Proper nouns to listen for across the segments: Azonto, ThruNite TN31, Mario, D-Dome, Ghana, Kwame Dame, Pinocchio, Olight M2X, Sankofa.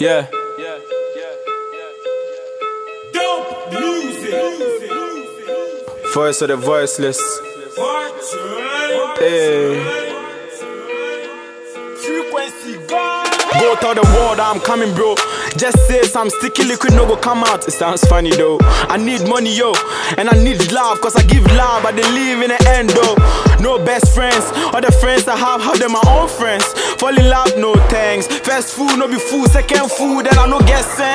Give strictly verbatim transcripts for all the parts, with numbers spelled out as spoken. Yeah. Yeah, yeah, yeah. Don't lose it. Voice of the voiceless. Hey. Go tell the world I'm coming, bro. Just say some sticky liquid no go come out. It sounds funny though. I need money, yo. And I need love, cause I give love, but they leave in the end though. No best friends, all the friends I have, have them my own friends. Fall in love, no thanks. First food, no be food. Second food, then I no get sense.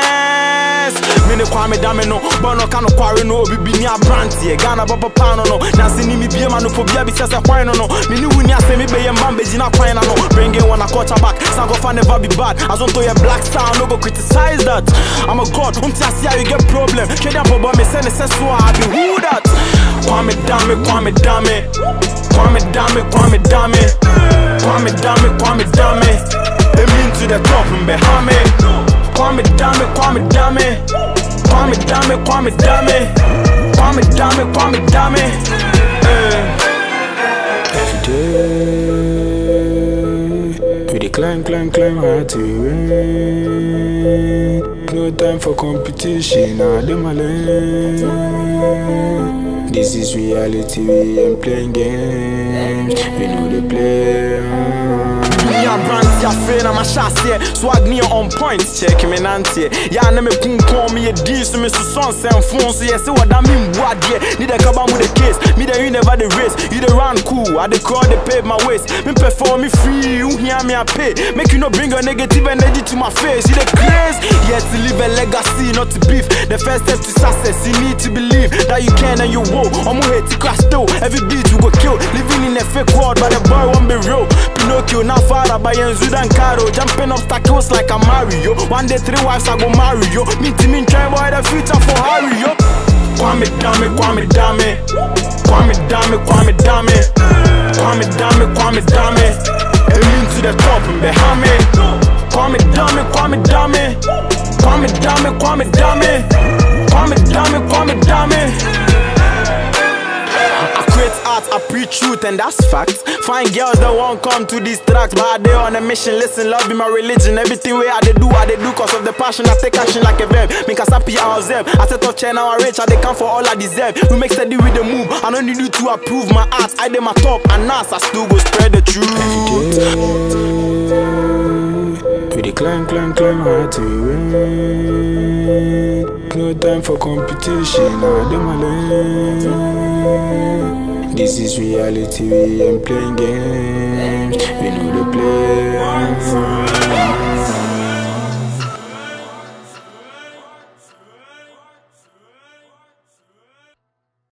Mini Kwame Dame no, but no can no quarry no. Bibi ni a brandy, Ghana papa pano no. Nancy ni mi biye manu for biya bise se kwine no. Mini wuni a se mi beye mbambe jina kwine no. Bringing one a culture back, Sankofa never be bad. Azonto your black star, no go criticize that. I'm a god, umti asi how you get problem. Trade up for me, send a sensual, I be who that. Kwame Dame, Kwame Dame. Kwame Dame, Kwame Dame. Kwame Dame, Kwame Dame. It means to the top and behind me. Kwame Dame, Kwame Dame. Kwame Dame, Kwame Dame. Kwame Dame, Kwame Dame. Every day we decline, climb, climb, hard to win. No time for competition, I do my lane. This is reality, we ain't playing games. We know the play. Me and Brandy are friends, I'm a chassier. Swag me on point, check me nantie. Yeah, name me pun call me a D, so me so son c'est un fond. So yeah, see what I mean, what yeah. Need a cabam with a case. Me the you never the race. You the round cool, I the crowd they pave my waist. Me perform me free, you hear me I pay. Make you no bring your negative energy to my face. You the craze, yeah, to leave a legacy, not to beef. The first step to success, you need to believe that you can and you won't. I'm gonna hate to crash though, every beat we go kill. Living in a fake world, but the boy won't be real. Pinocchio, now father, by Enzo and Caro. Jumping obstacles like a Mario. One day, three wives, I go marry yo. Me team in trying boy, the future for Harry yo. Kwame Dame, Kwame Dame. Kwame Dame, Kwame Dame. Kwame Dame, Kwame Dame. Aim to the top and behind me. Kwame Dame, Kwame Dame. Kwame Dame, Kwame Dame. Kwame Dame, Kwame Dame. I preach truth and that's facts. Find girls that won't come to these tracks, but they on a mission. Listen, love be my religion. Everything way I they do, I they do cause of the passion. I take action like a verb. Make us happy, I observe. I set off China, I rich, I they come for all I deserve. We make steady with the move. I don't need you to approve my art. I did my top and now I still go spread the truth. We decline, climb, climb, hard to win. No time for competition. I do my lane. This is reality, we ain't playing games. We know the play.